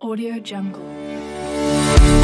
AudioJungle.